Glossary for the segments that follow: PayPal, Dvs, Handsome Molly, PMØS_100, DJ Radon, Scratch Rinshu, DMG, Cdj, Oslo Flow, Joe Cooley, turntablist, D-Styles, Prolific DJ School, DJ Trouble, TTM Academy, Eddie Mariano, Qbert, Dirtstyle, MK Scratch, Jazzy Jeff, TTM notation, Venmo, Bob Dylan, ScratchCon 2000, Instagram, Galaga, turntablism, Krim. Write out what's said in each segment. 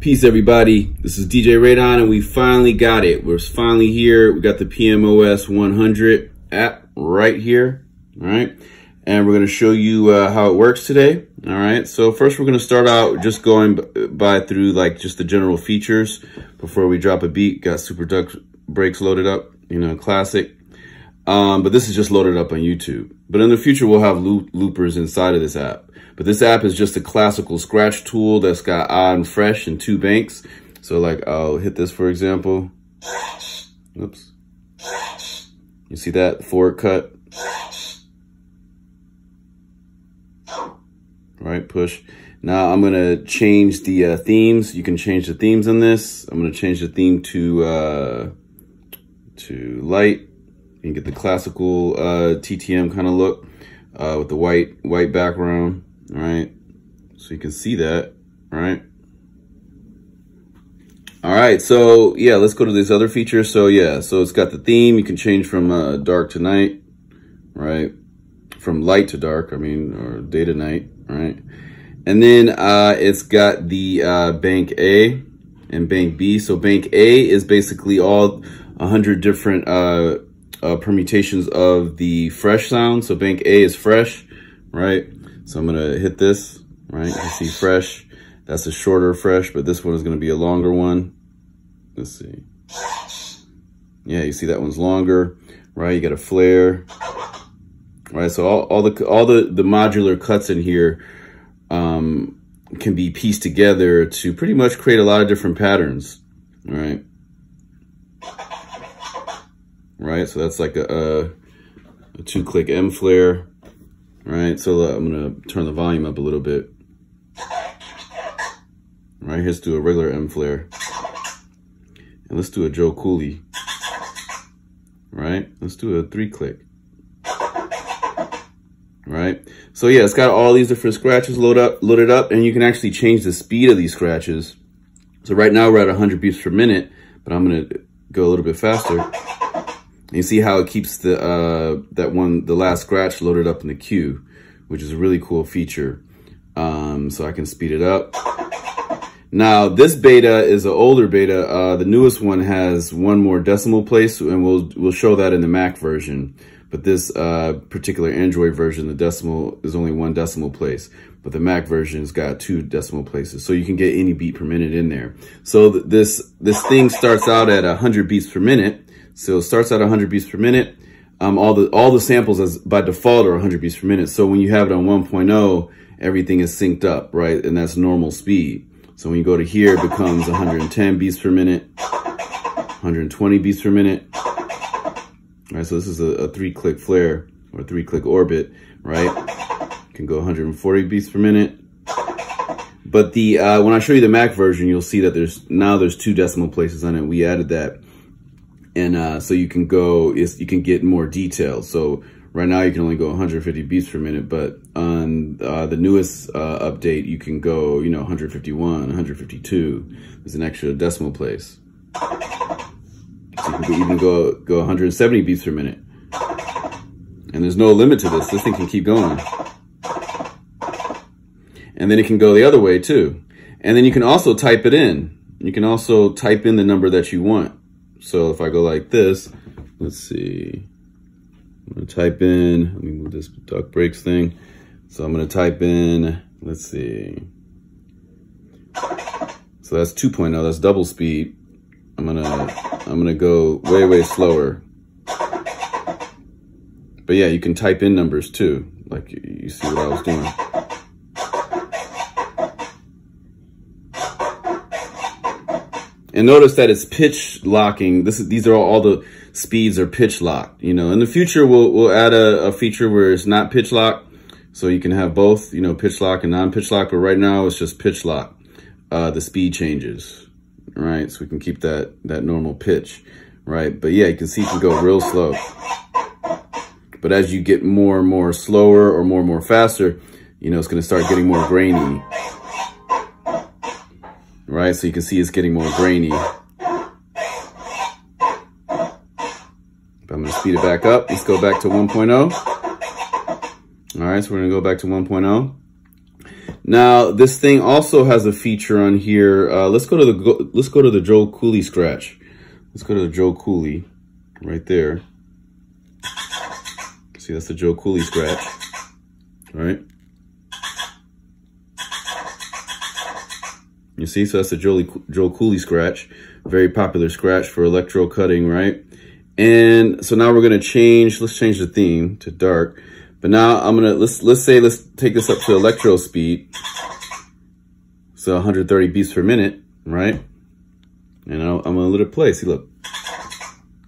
Peace, everybody. This is DJ Radon, and we finally got it. We're finally here. We got the PMØS_100 app right here, all right? And we're going to show you how it works today, all right? So first, we're going to start out just going by through, like, just the general features before we drop a beat. Got super duck breaks loaded up, you know, classic. But this is just loaded up on YouTube. But in the future, we'll have loopers inside of this app. But this app is just a classical scratch tool that's got odd and fresh and two banks. So like I'll hit this, for example. Oops. You see that forward cut? Right, push. Now I'm gonna change the themes. You can change the themes in this. I'm gonna change the theme to light. You can get the classical TTM kind of look with the white background. All right, so you can see that, right? All right, so yeah, let's go to this other feature. So yeah, so it's got the theme. You can change from dark to night, right? From light to dark, I mean, or day to night, right? And then it's got the bank A and bank B. So bank A is basically all 100 different permutations of the fresh sound. So bank A is fresh, right? So I'm gonna hit this, right? You see fresh, that's a shorter fresh, but this one is gonna be a longer one. Let's see. Yeah, you see that one's longer, right? You got a flare, right? So all the modular cuts in here can be pieced together to pretty much create a lot of different patterns, right? Right, so that's like a two-click M flare. All right, so I'm gonna turn the volume up a little bit. All right, let's do a regular M flare. And let's do a Joe Cooley. All right, let's do a three-click. Right, so yeah, it's got all these different scratches loaded up, and you can actually change the speed of these scratches. So right now we're at 100 beats per minute, but I'm gonna go a little bit faster. And you see how it keeps the the last scratch loaded up in the queue, which is a really cool feature. So I can speed it up. Now this beta is an older beta. The newest one has one more decimal place, and we'll show that in the Mac version. But this particular Android version, the decimal is only one decimal place, but the Mac version's got two decimal places, so you can get any beat per minute in there. So this thing starts out at 100 beats per minute. So it starts at 100 beats per minute. All the samples as by default are 100 beats per minute. So when you have it on 1.0, everything is synced up, right? And that's normal speed. So when you go to here, it becomes 110 beats per minute, 120 beats per minute. All right, so this is a three-click flare or three-click orbit, right? You can go 140 beats per minute. But the when I show you the Mac version, you'll see that there's two decimal places on it. We added that. And so you can go, you can get more details. So right now you can only go 150 beats per minute, but on the newest update, you can go, you know, 151, 152. There's an extra decimal place. So you can even go 170 beats per minute. And there's no limit to this. This thing can keep going. And then it can go the other way too. And then you can also type it in. You can also type in the number that you want. So if I go like this, let's see, I'm gonna type in, let me move this duck breaks thing. So I'm gonna type in, let's see. So that's 2.0, that's double speed. I'm gonna go way, way slower. But yeah, you can type in numbers too. Like you see what I was doing. And notice that it's pitch locking. These are all the speeds are pitch locked. You know, in the future we'll add a feature where it's not pitch locked, so you can have both. You know, pitch lock and non-pitch lock. But right now it's just pitch lock. The speed changes, right? So we can keep that normal pitch, right? But yeah, you can see it can go real slow. But as you get more and more slower or more and more faster, you know, it's going to start getting more grainy. Right, so you can see it's getting more grainy. But I'm gonna speed it back up. Let's go back to 1.0. All right, so we're gonna go back to 1.0. Now this thing also has a feature on here. Let's go to the Joe Cooley scratch. Let's go to the Joe Cooley right there. See, that's the Joe Cooley scratch. All right. You see, so that's the Joe Cooley scratch. Very popular scratch for electro cutting, right? And so now we're gonna change. Let's change the theme to dark. But now I'm gonna let's take this up to electro speed. So 130 beats per minute, right? And I'm gonna let it play. See, look.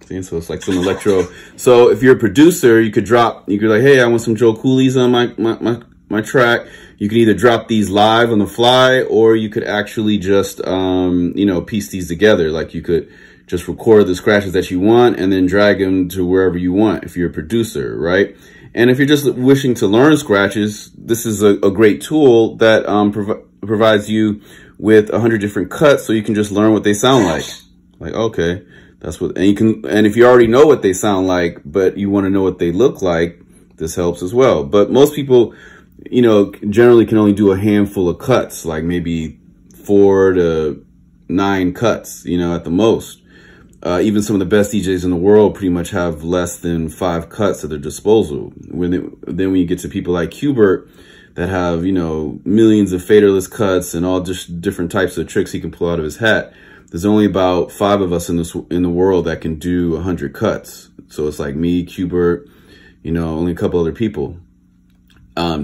See, so it's like some electro. So if you're a producer, you could drop. You could like, hey, I want some Joe Cooleys on my track. You can either drop these live on the fly, or you could actually just, you know, piece these together. Like you could just record the scratches that you want and then drag them to wherever you want if you're a producer, right? And if you're just wishing to learn scratches, this is a great tool that provides you with 100 different cuts, so you can just learn what they sound like. Like, okay, that's what, and you can, and if you already know what they sound like, but you want to know what they look like, this helps as well. But most people, you know, generally can only do a handful of cuts, like maybe 4 to 9 cuts, you know, at the most. Even some of the best DJs in the world pretty much have less than 5 cuts at their disposal. Then when you get to people like Qbert that have, you know, millions of faderless cuts and all just different types of tricks he can pull out of his hat, there's only about 5 of us in the world that can do 100 cuts. So it's like me, Qbert, you know, only a couple other people.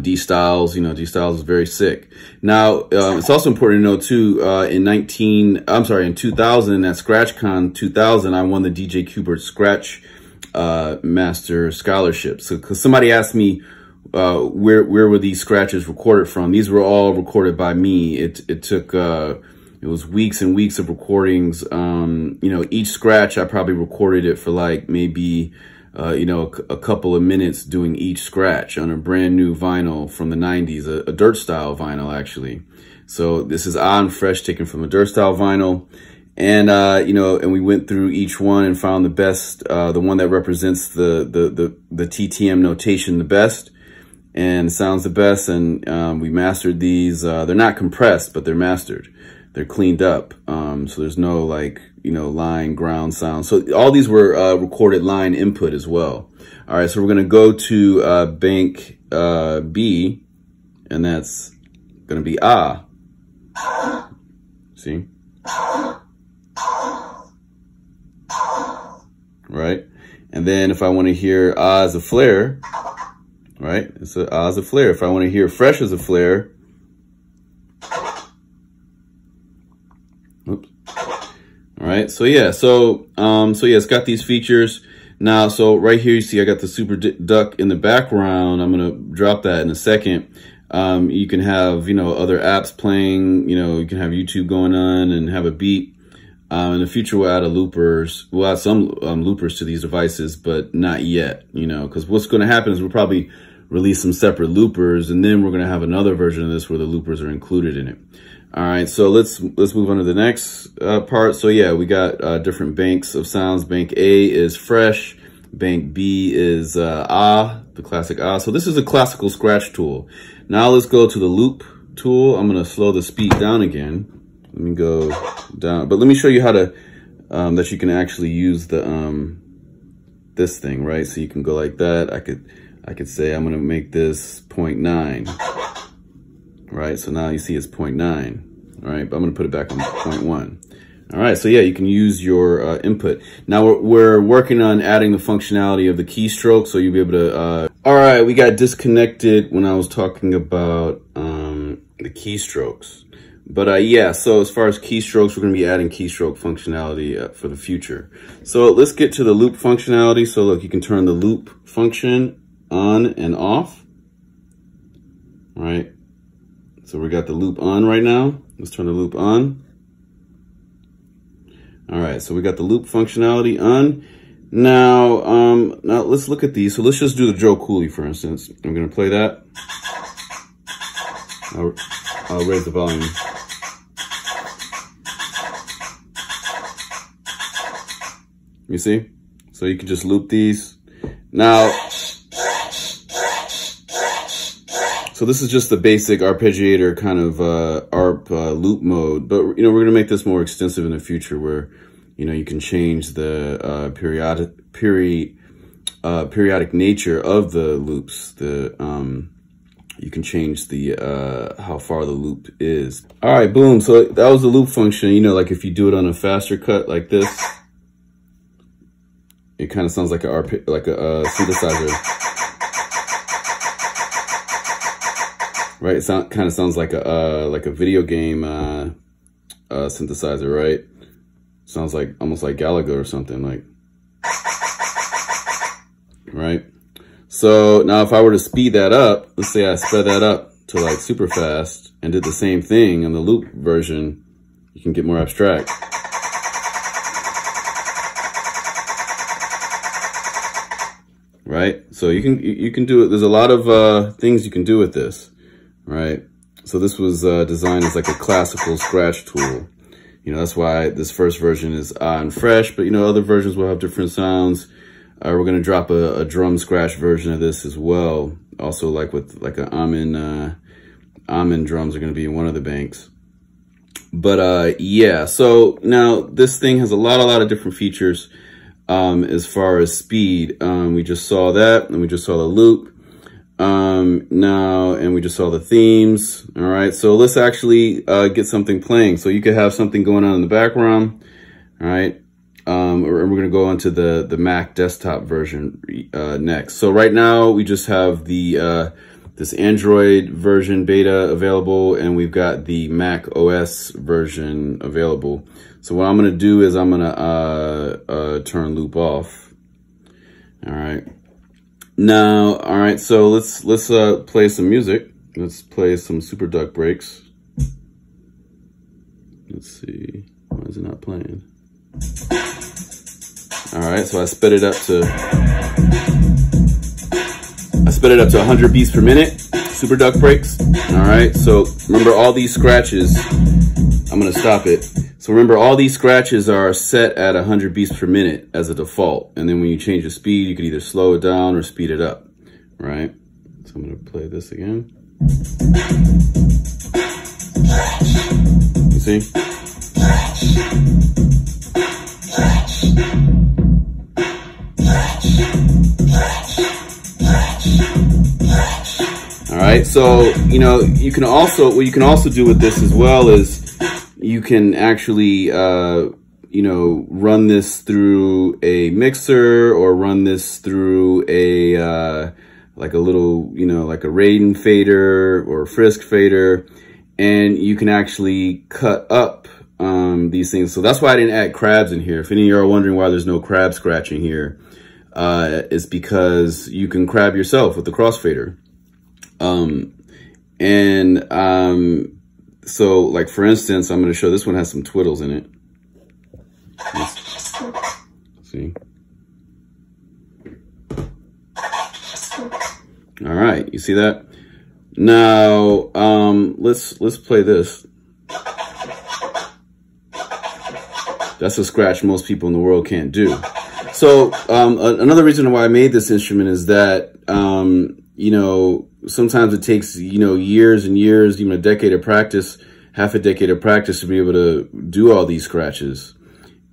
D-Styles, you know, D-Styles is very sick. Now, it's also important to know too, in 2000, at ScratchCon 2000, I won the DJ Qbert Scratch Master Scholarship. So, cause somebody asked me, where were these scratches recorded from? These were all recorded by me. It took, it was weeks and weeks of recordings. You know, each scratch, I probably recorded it for like maybe, you know, a couple of minutes doing each scratch on a brand new vinyl from the 90s, a Dirtstyle vinyl, actually. So this is on fresh, taken from a Dirtstyle vinyl. And, you know, and we went through each one and found the best, the one that represents the TTM notation the best and sounds the best. And we mastered these. They're not compressed, but they're mastered. They're cleaned up. So there's no, like, you know, line, ground sound. So all these were recorded line input as well. All right, so we're gonna go to bank B, and that's gonna be ah. See? Right? And then if I wanna hear ah as a flare, right? It's a ah as a flare. If I wanna hear fresh as a flare, oops. All right, so yeah, it's got these features now. So right here, you see I got the super duck in the background. I'm gonna drop that in a second. You can have, you know, other apps playing. You know, you can have YouTube going on and have a beat. In the future, we'll add some loopers to these devices, but not yet. You know, because what's going to happen is we'll probably release some separate loopers, and then we're going to have another version of this where the loopers are included in it. All right, so let's move on to the next part. So yeah, we got different banks of sounds. Bank A is fresh, bank B is ah, the classic ah. So this is a classical scratch tool. Now let's go to the loop tool. I'm gonna slow the speed down again. Let me go down, but let me show you how to, that you can actually use the, this thing, right? So you can go like that. I could say I'm gonna make this 0.9. Right, so now you see it's 0.9. All right, but I'm gonna put it back on 0.1. All right, so yeah, you can use your input. Now we're working on adding the functionality of the keystroke, so you'll be able to, all right, we got disconnected when I was talking about the keystrokes. But yeah, so as far as keystrokes, we're gonna be adding keystroke functionality for the future. So let's get to the loop functionality. So look, you can turn the loop function on and off, all right? So we got the loop on right now. Let's turn the loop on. All right, so we got the loop functionality on. Now, now let's look at these. So let's just do the Joe Cooley, for instance. I'm gonna play that. I'll raise the volume. You see? So you can just loop these. Now, So this is just the basic arpeggiator kind of arp loop mode, but you know, we're gonna make this more extensive in the future where, you know, you can change the periodic nature of the loops. The you can change the how far the loop is. All right, boom. So that was the loop function. You know, like if you do it on a faster cut like this, it kind of sounds like a synthesizer, right? It kind of sounds like a video game synthesizer, right? Sounds like almost like Galaga or something, like, right? So now if I were to speed that up, let's say I sped that up to like super fast and did the same thing in the loop version, you can get more abstract. Right? So you can do it. There's a lot of things you can do with this, right? So this was designed as like a classical scratch tool. You know, that's why this first version is and fresh, but you know, other versions will have different sounds. We're gonna drop a drum scratch version of this as well. Also, like with like an almond drums are gonna be in one of the banks. But yeah, so now this thing has a lot of different features as far as speed. We just saw that, and we just saw the loop. Now, and we just saw the themes. All right, so let's actually get something playing. So you could have something going on in the background. All right, or we're gonna go into the Mac desktop version next. So right now we just have the this Android version beta available, and we've got the Mac OS version available. So what I'm gonna do is I'm gonna turn loop off. All right. Now, all right, so let's play some music. Let's play some Super Duck Breaks. Let's see, why is it not playing? All right, so I sped it up to 100 beats per minute, Super Duck Breaks. All right, so remember all these scratches, I'm gonna stop it. So remember, all these scratches are set at 100 beats per minute as a default. And then when you change the speed, you can either slow it down or speed it up, right? So I'm gonna play this again. You see? All right, so, you know, you can also, what you can also do with this as well is, you can actually, you know, run this through a mixer or run this through a, like a little, you know, like a Radon fader or Frisk fader. And you can actually cut up these things. So that's why I didn't add crabs in here. If any of you are wondering why there's no crab scratching here, it's because you can crab yourself with the crossfader. So, like, for instance, I'm going to show this one has some twiddles in it. Let's see? All right, you see that? Now, let's play this. That's a scratch most people in the world can't do. So, another reason why I made this instrument is that, you know, sometimes it takes, you know, years and years, even a decade of practice, half a decade of practice to be able to do all these scratches.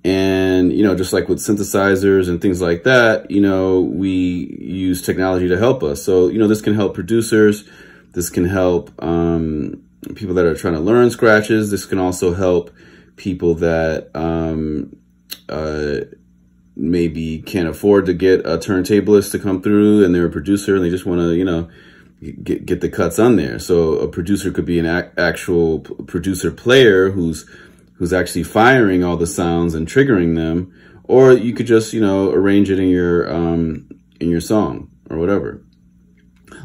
And, you know, just like with synthesizers and things like that, you know, we use technology to help us. So, you know, this can help producers. This can help people that are trying to learn scratches. This can also help people that maybe can't afford to get a turntablist to come through, and they're a producer and they just want to, you know, get the cuts on there. So a producer could be an actual producer player who's actually firing all the sounds and triggering them, or you could just, you know, arrange it in your song or whatever.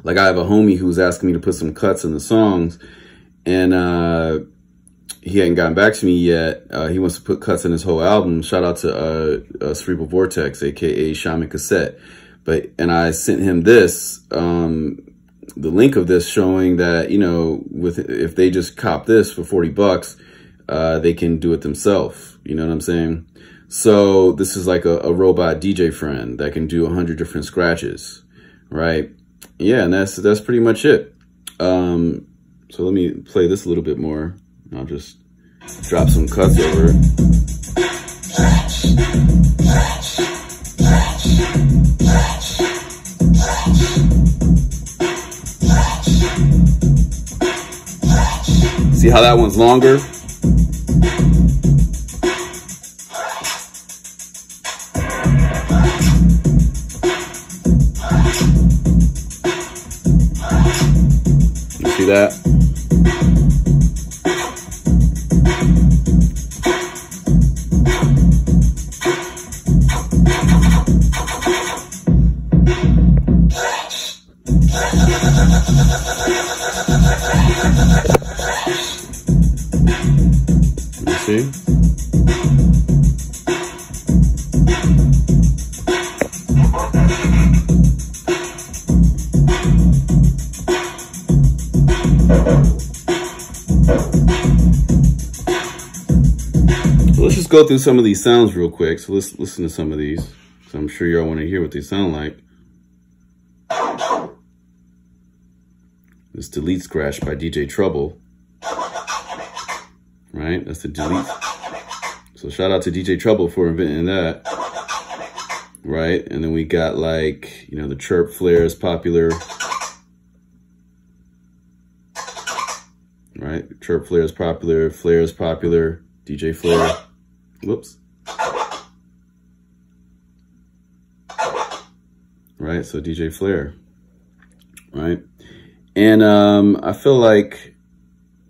Like I have a homie who was asking me to put some cuts in the songs, and he hadn't gotten back to me yet. He wants to put cuts in his whole album. Shout out to Cerebral Vortex, aka Shaman Cassette. And I sent him this, the link of this, showing that, you know, if they just cop this for $40, they can do it themselves. You know what I'm saying? So this is like a robot DJ friend that can do 100 different scratches, right? Yeah, and that's pretty much it. So let me play this a little bit more. I'll just drop some cuts over it. See how that one's longer? You see that? Go through some of these sounds real quick. So let's listen to some of these, because I'm sure y'all want to hear what they sound like. This Delete Scratch by DJ Trouble, right? That's the delete. So shout out to DJ Trouble for inventing that, right? And then we got, like, you know, the chirp flare is popular, right? Chirp flare is popular. Flare is popular. DJ flare. Whoops. Right, so DJ Flare, right? And I feel like,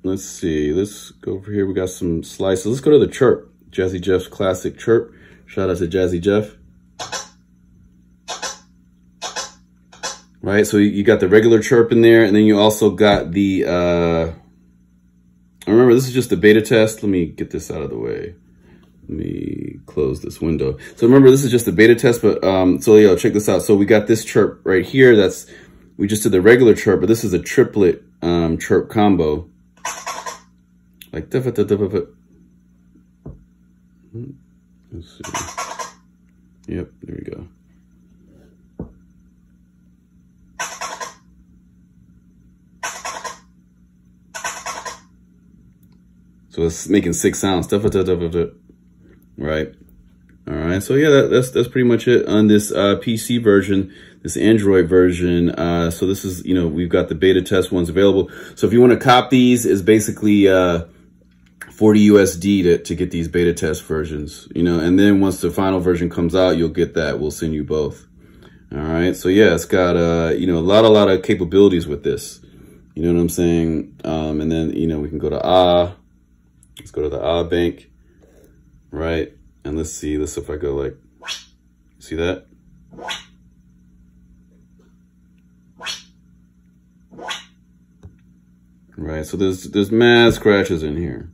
let's see, let's go over here. We got some slices. Let's go to the chirp, Jazzy Jeff's classic chirp. Shout out to Jazzy Jeff. Right, so you got the regular chirp in there, and then you also got the, remember, this is just a beta test. Let me get this out of the way. Let me close this window. So remember, this is just a beta test, but so yo, check this out. So we got this chirp right here. That's, we just did the regular chirp, but this is a triplet chirp combo. Like, da -da -da -da -da. Let's see. Yep, there we go. So it's making 6 sounds. Da -da -da -da -da. Right. All right. So yeah, that's pretty much it on this PC version, this Android version. So this is, you know, we've got the beta test ones available. So if you want to cop these, it's basically $40 USD to get these beta test versions, you know, and then once the final version comes out, you'll get that. We'll send you both. All right. So yeah, it's got, you know, a lot of capabilities with this, you know what I'm saying? And then, you know, we can go to Ah. Let's go to the Ah bank. Right, and let's see, let's see if I go like, see that? Right, so there's mad scratches in here,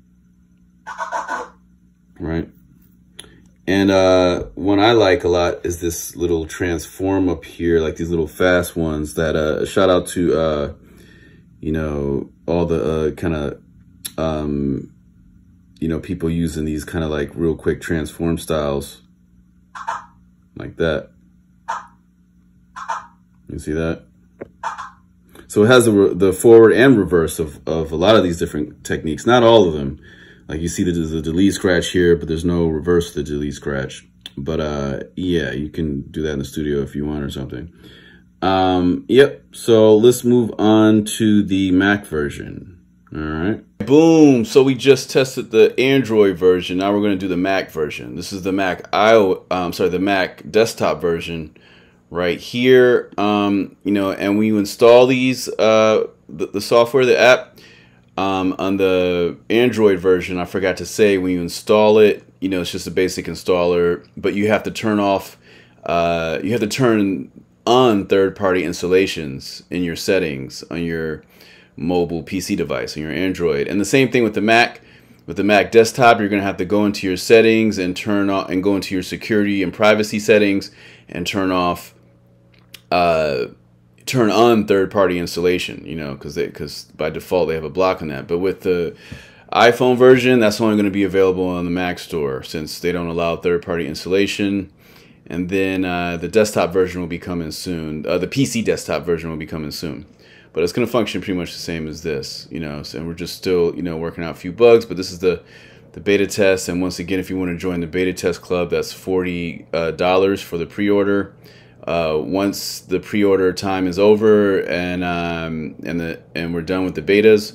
right? And one I like a lot is this little transform up here, like these little fast ones that, shout out to, you know, all the kind of, you know, people using these kind of like real quick transform styles like that. You see that? So it has the forward and reverse of a lot of these different techniques. Not all of them. Like you see there's a delete scratch here, but there's no reverse to the delete scratch. But yeah, you can do that in the studio if you want or something. Yep. So let's move on to the Mac version. All right. Boom. So we just tested the Android version. Now we're going to do the Mac version. This is the Mac the Mac desktop version right here. You know, and when you install these, the software, the app, on the Android version, I forgot to say, when you install it, you know, it's just a basic installer, but you have to turn off, you have to turn on third-party installations in your settings on your mobile PC device, on your Android. And the same thing with the Mac. With the Mac desktop, you're going to have to go into your settings and turn on, and go into your security and privacy settings and turn off, turn on third-party installation, you know, because by default they have a block on that. But with the iPhone version, that's only going to be available on the Mac store, since they don't allow third-party installation. And then the desktop version will be coming soon. The PC desktop version will be coming soon. but it's going to function pretty much the same as this, you know. So, and we're just still, you know, working out a few bugs, but this is the beta test. And once again, if you want to join the beta test club, that's $40 for the pre-order. Once the pre-order time is over and we're done with the betas,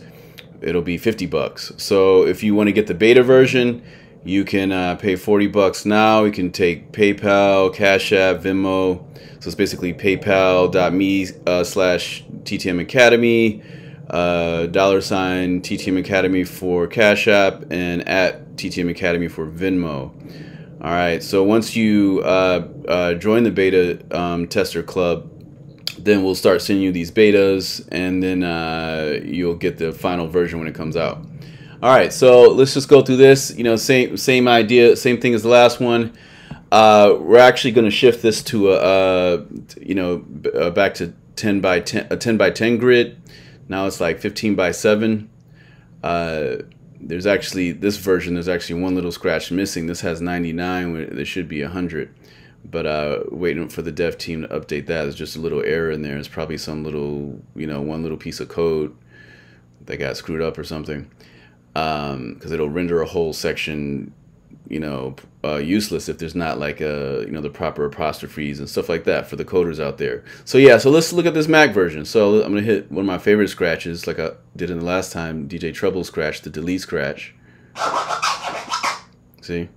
it'll be $50. So if you want to get the beta version, you can pay $40 now. You can take PayPal, Cash App, Venmo. So it's basically paypal.me/TTM Academy, $ TTM Academy for Cash App, and at TTM Academy for Venmo. All right. So once you join the beta tester club, then we'll start sending you these betas, and then you'll get the final version when it comes out. All right, so let's just go through this. You know, same idea, same thing as the last one. We're actually going to shift this to back to 10 by 10 grid. Now it's like 15 by 7. There's actually this version. There's actually one little scratch missing. This has 99. There should be 100. But waiting for the dev team to update that. There's just a little error in there. It's probably some little, you know, one little piece of code that got screwed up or something. Because it'll render a whole section, you know, useless if there's not like a, you know, the proper apostrophes and stuff like that for the coders out there. So yeah, so let's look at this Mac version. So I'm gonna hit one of my favorite scratches, like I did in the last time, DJ Trouble scratch, the delete scratch. See?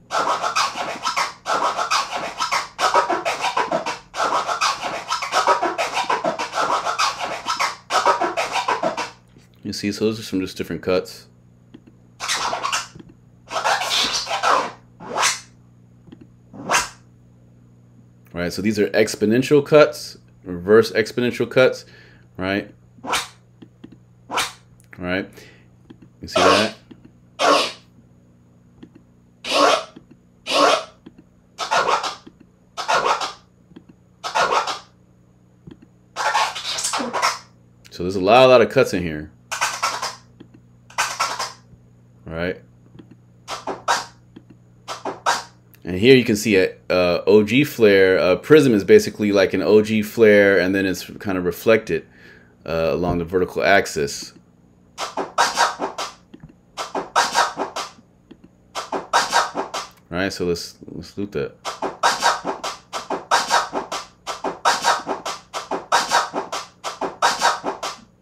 You see, so those are some just different cuts. Right, so these are exponential cuts, reverse exponential cuts, right? All right, you see that? So there's a lot of cuts in here. Right? And here you can see an OG flare. A prism is basically like an OG flare, and then it's kind of reflected along the vertical axis. All right, so let's loop that.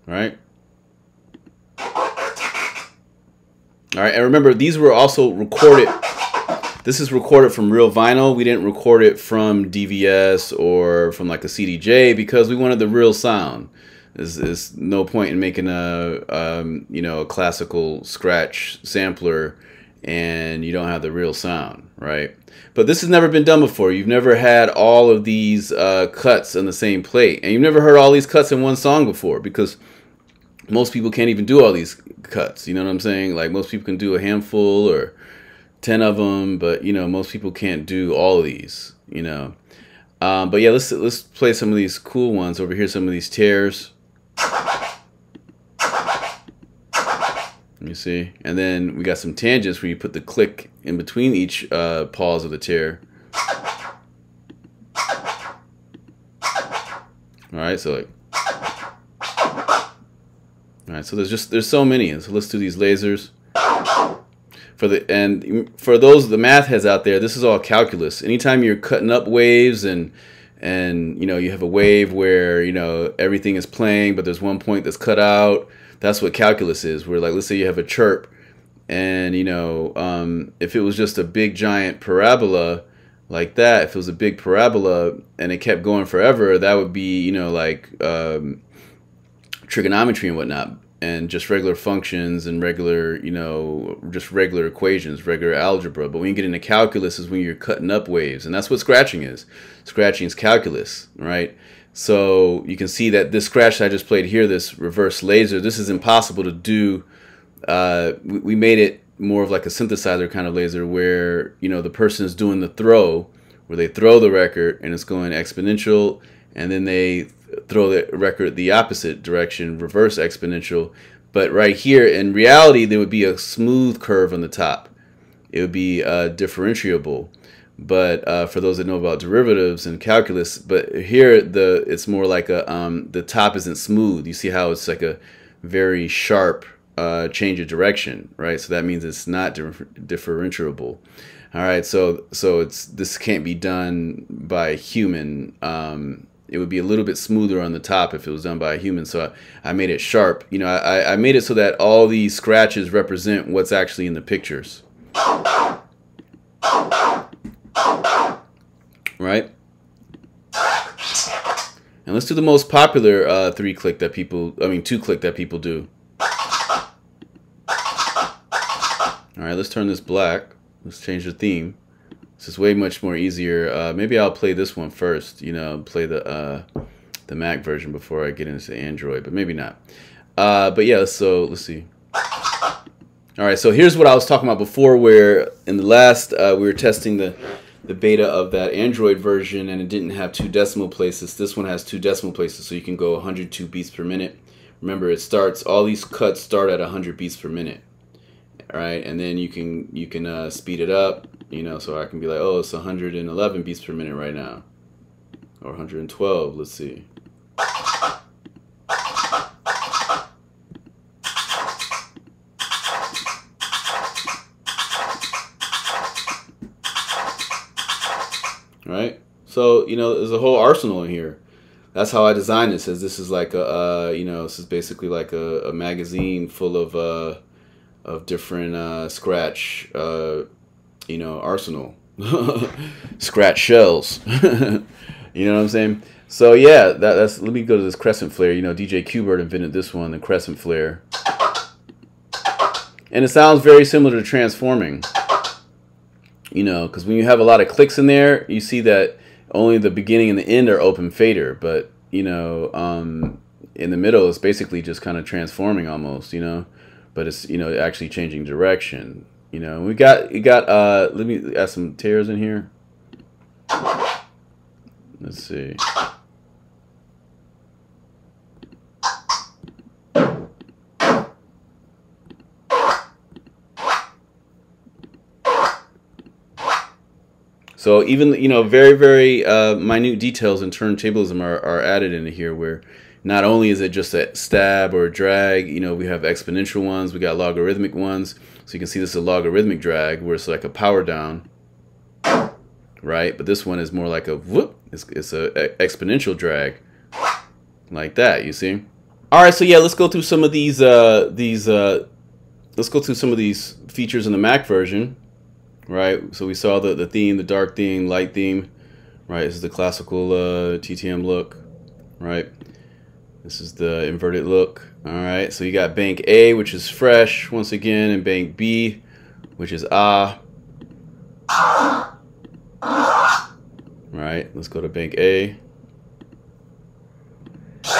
All right. All right, and remember, these were also recorded. This is recorded from real vinyl. We didn't record it from DVS or from like a CDJ because we wanted the real sound. There's no point in making a you know, a classical scratch sampler and you don't have the real sound, right? But this has never been done before. You've never had all of these cuts on the same plate, and you've never heard all these cuts in one song before because most people can't even do all these cuts. You know what I'm saying? Like most people can do a handful or 10 of them, but you know, most people can't do all of these, you know. But yeah, let's play some of these cool ones over here. Some of these tears, you see, and then we got some tangents where you put the click in between each pause of the tear. All right, so like, all right, so there's so many. So let's do these lasers. For those the math heads out there, this is all calculus. Anytime you're cutting up waves and you know, you have a wave where, you know, everything is playing but there's one point that's cut out, that's what calculus is. Where like, let's say you have a chirp, and you know, if it was just a big giant parabola like that, if it was a big parabola and it kept going forever, that would be, you know, like trigonometry and whatnot. And just regular functions and regular, you know, just regular equations, regular algebra. But when you get into calculus is when you're cutting up waves. And that's what scratching is. Scratching is calculus, right? So you can see that this scratch I just played here, this reverse laser, this is impossible to do. We made it more of like a synthesizer kind of laser where, you know, the person is doing the throw, where they throw the record and it's going exponential, and then they throw the record the opposite direction, reverse exponential. But right here, in reality, there would be a smooth curve on the top. It would be differentiable. but for those that know about derivatives and calculus, but here it's more like a the top isn't smooth. You see how it's like a very sharp change of direction, right? So that means it's not differentiable. All right, so this can't be done by a human. It would be a little bit smoother on the top if it was done by a human. So I made it sharp. You know, I made it so that all these scratches represent what's actually in the pictures. Right? And let's do the most popular two-click that people do. All right, let's turn this black. Let's change the theme. This is way much more easier. Maybe I'll play this one first, you know, play the Mac version before I get into Android, but maybe not. But yeah, so let's see. All right, so here's what I was talking about before, where in the last, we were testing the beta of that Android version, and it didn't have 2 decimal places. This one has 2 decimal places, so you can go 102 beats per minute. Remember, it starts, all these cuts start at 100 beats per minute. All right, and then you can speed it up, you know, so I can be like, oh, it's 111 beats per minute right now, or 112, let's see. All right, so, you know, there's a whole arsenal in here. That's how I designed this, as this is like a, you know, this is basically like a magazine full of different scratch, you know, arsenal, scratch shells. You know what I'm saying? So yeah, that's. Let me go to this crescent flare. You know, DJ Qbert invented this one, the crescent flare, and it sounds very similar to transforming. You know, because when you have a lot of clicks in there, you see that only the beginning and the end are open fader, but you know, in the middle it's basically just kind of transforming almost. You know. But it's, you know, actually changing direction. You know, we got let me add some tears in here. Let's see. So even, you know, very, very minute details in turntablism are added into here, where not only is it just a stab or a drag, you know, we have exponential ones, we got logarithmic ones. So you can see this is a logarithmic drag, where it's like a power down, right? But this one is more like a whoop, it's an exponential drag, like that, you see? All right, so yeah, let's go through some of these, let's go through some of these features in the Mac version, right? So we saw the theme, the dark theme, light theme, right? This is the classical TTM look, right? This is the inverted look. All right, so you got bank A, which is fresh, once again, and bank B, which is ah. All right, let's go to bank A. All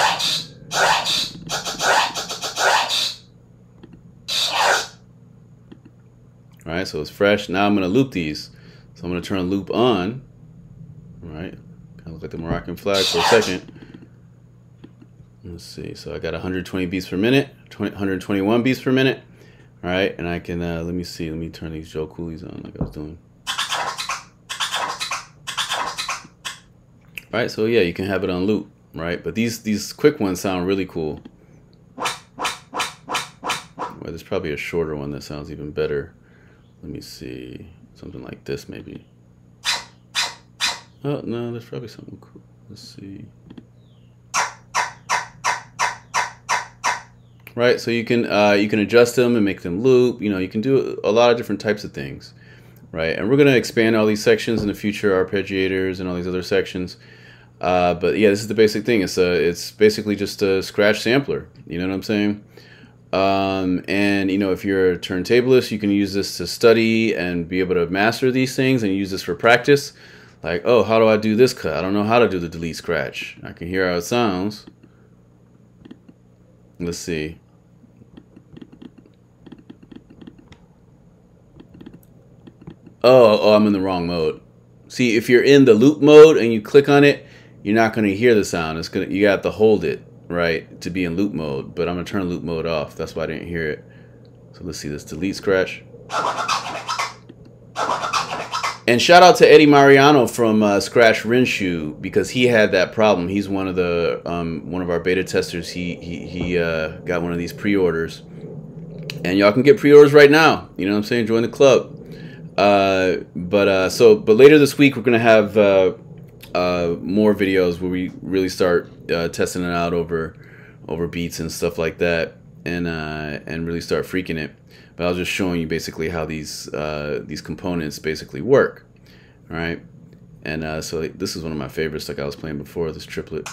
right, so it's fresh. Now I'm gonna loop these. So I'm gonna turn loop on. All right, kind of look like the Moroccan flag for a second. Let's see, so I got 120 beats per minute, 121 beats per minute, all right, and I can, let me see, let me turn these Joe Cooleys on like I was doing. All right, so yeah, you can have it on loop, right, but these quick ones sound really cool. Well, there's probably a shorter one that sounds even better. Let me see, something like this maybe. Oh, no, there's probably something cool. Let's see. Right, so you can adjust them and make them loop. You know, you can do a lot of different types of things, right? And we're gonna expand all these sections in the future, arpeggiators and all these other sections. But yeah, this is the basic thing. It's basically just a scratch sampler. You know what I'm saying? And you know, if you're a turntablist, you can use this to study and be able to master these things and use this for practice. Like, oh, how do I do this cut? I don't know how to do the delete scratch. I can hear how it sounds. Let's see. Oh, I'm in the wrong mode. See, if you're in the loop mode and you click on it, you're not going to hear the sound. It's gonna, you got to hold it, right, to be in loop mode. But I'm going to turn loop mode off. That's why I didn't hear it. So let's see this delete scratch. And shout out to Eddie Mariano from Scratch Rinshu, because he had that problem. He's one of the one of our beta testers. He got one of these pre-orders, and y'all can get pre-orders right now. You know what I'm saying? Join the club. But later this week we're gonna have more videos where we really start testing it out over beats and stuff like that, and really start freaking it. But I was just showing you basically how these components basically work, all right? And so this is one of my favorites, like I was playing before, this triplet.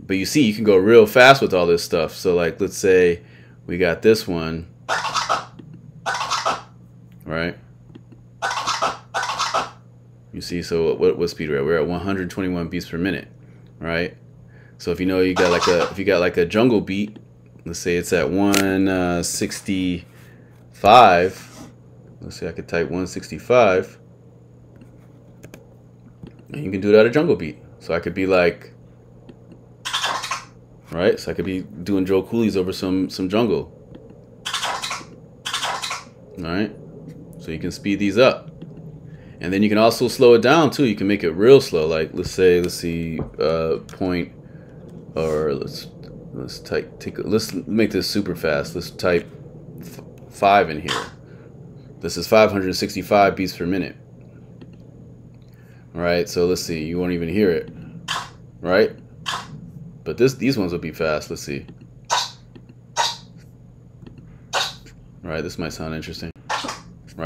But you see, you can go real fast with all this stuff. So like, let's say we got this one, right? You see, so what speed we're at? We're at 121 beats per minute, right? So if you know if you got like a jungle beat, let's say it's at 165. Let's say I could type 165, and you can do it at a jungle beat. So I could be like, right? So I could be doing Joe Cooley's over some jungle. All right. So you can speed these up, and then you can also slow it down too. You can make it real slow. Like let's make this super fast. Let's type 5 in here. This is 565 beats per minute. All right, so let's see. You won't even hear it, right? But these ones will be fast. Let's see. All right, this might sound interesting. All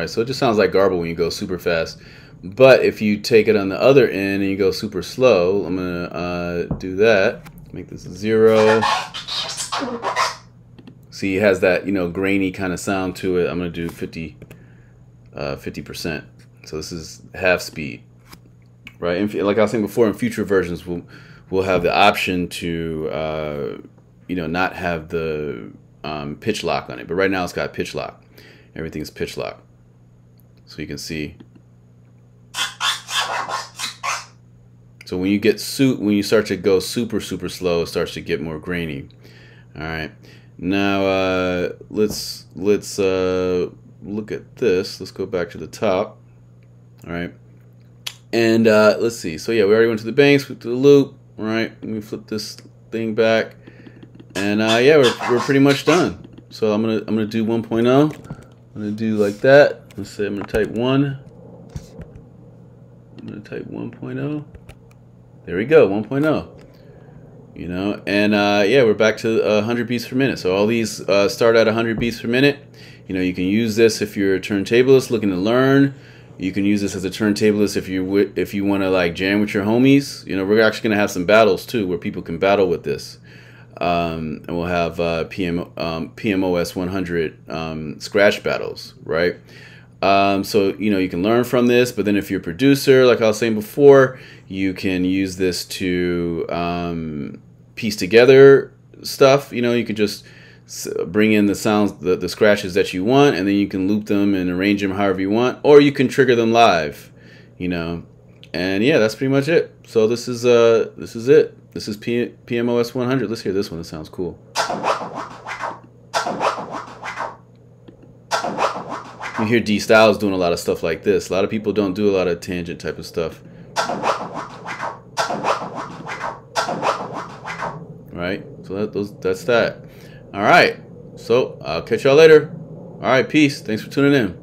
right, so it just sounds like garble when you go super fast. But if you take it on the other end and you go super slow, I'm gonna do that. Make this 0. See, it has that, you know, grainy kind of sound to it. I'm gonna do 50%. So this is half speed, right? And like I was saying before, in future versions, we'll have the option to, you know, not have the pitch lock on it. But right now, it's got pitch lock. Everything's pitch lock. So you can see. So when you get when you start to go super, super slow, it starts to get more grainy. All right. Now let's look at this. Let's go back to the top. All right. And let's see. So yeah, we already went to the bangs, we went to the loop. All right. Let me flip this thing back. And yeah, we're pretty much done. So I'm gonna do 1.0. I'm gonna do like that. Let's say I'm gonna type 1. I'm gonna type 1.0. There we go, 1.0. You know, and yeah, we're back to 100 beats per minute. So all these start at 100 beats per minute. You know, you can use this if you're a turntablist looking to learn. You can use this as a turntablist if you want to like jam with your homies. You know, we're actually gonna have some battles too where people can battle with this. And we'll have PMØS_100 scratch battles, right? So, you know, you can learn from this, but then if you're a producer, like I was saying before, you can use this to piece together stuff. You know, you can just bring in the sounds, the scratches that you want, and then you can loop them and arrange them however you want, or you can trigger them live, you know. And yeah, that's pretty much it. So this is it. This is PMØS_100. Let's hear this one. It sounds cool. You hear D-Styles doing a lot of stuff like this. A lot of people don't do a lot of tangent type of stuff. Right? So that's that. All right. So I'll catch y'all later. All right. Peace. Thanks for tuning in.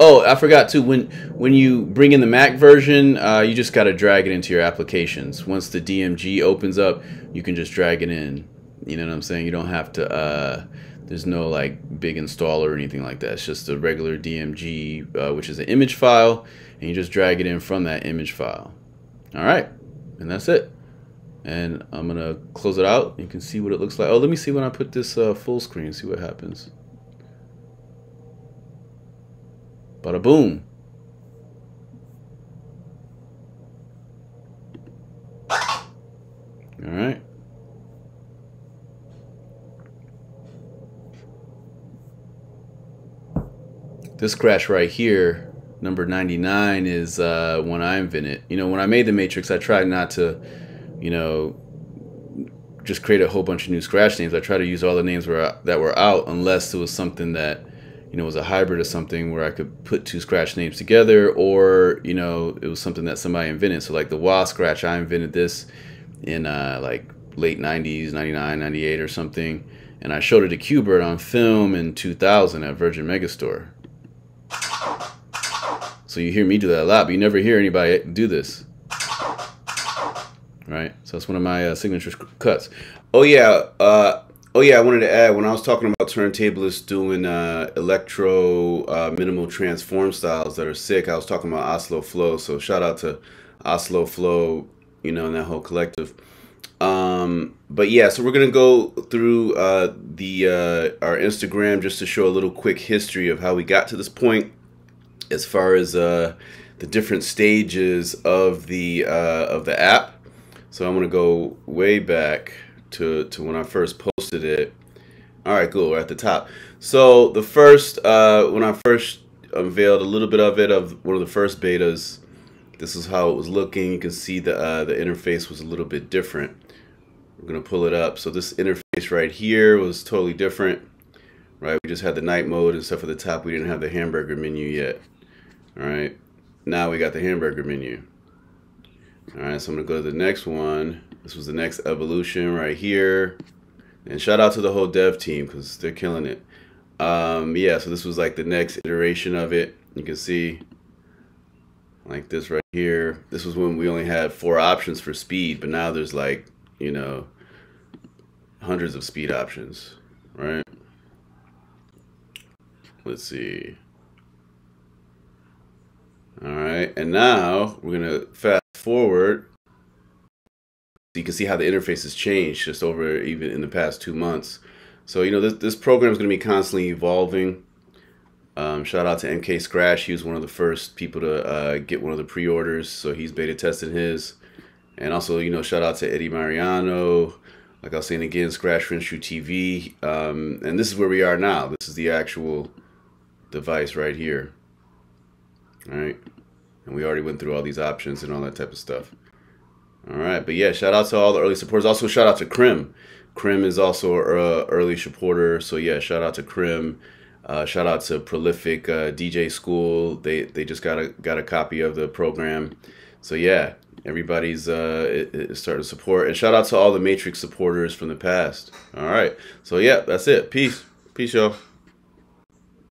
Oh, I forgot too. When you bring in the Mac version, you just got to drag it into your applications. Once the DMG opens up, you can just drag it in. You know what I'm saying? You don't have to... There's no like big installer or anything like that. It's just a regular DMG, which is an image file, and you just drag it in from that image file. All right, and that's it. And I'm gonna close it out. You can see what it looks like. Oh, let me see when I put this full screen. See what happens. Bada boom. All right. This scratch right here, number 99, is one I invented. You know, when I made the Matrix, I tried not to, you know, just create a whole bunch of new scratch names. I try to use all the names that were out, unless it was something that, you know, was a hybrid of something where I could put two scratch names together, or, you know, it was something that somebody invented. So like the Wah Scratch, I invented this in like late 90s, 99, 98 or something. And I showed it to Qbert on film in 2000 at Virgin Megastore. So you hear me do that a lot, but you never hear anybody do this. Right? So that's one of my signature cuts. Oh yeah, I wanted to add, when I was talking about turntablists doing electro minimal transform styles that are sick, I was talking about Oslo Flow. So shout out to Oslo Flow, you know, and that whole collective. But yeah, so we're gonna go through our Instagram just to show a little quick history of how we got to this point, as far as the different stages of the app. So I'm gonna go way back to when I first posted it. All right, cool. We're at the top. So the first when I first unveiled a little bit of it, of one of the first betas, this is how it was looking. You can see the interface was a little bit different. We're gonna pull it up. So this interface right here was totally different, right? We just had the night mode and stuff at the top. We didn't have the hamburger menu yet. All right, now we got the hamburger menu. All right, so I'm gonna go to the next one. This was the next evolution right here. And shout out to the whole dev team, because they're killing it. Yeah, so this was like the next iteration of it. You can see like this right here. This was when we only had 4 options for speed, but now there's like, you know, hundreds of speed options, right? Let's see. All right, and now we're gonna fast forward. You can see how the interface has changed just over even in the past 2 months. So, you know, this program is gonna be constantly evolving. Shout out to MK Scratch. He was one of the first people to get one of the pre-orders, so he's beta tested his. And also, you know, shout out to Eddie Mariano. Like I was saying again, Scratch Rinshu TV. And this is where we are now. This is the actual device right here. All right. And we already went through all these options and all that type of stuff. All right. But yeah, shout out to all the early supporters. Also, shout out to Krim. Krim is also an early supporter. So yeah, shout out to Krim. Shout out to Prolific DJ School. They just got a copy of the program. So yeah, everybody's starting to support, and shout out to all the Matrix supporters from the past. All right, so yeah, that's it. Peace, y'all.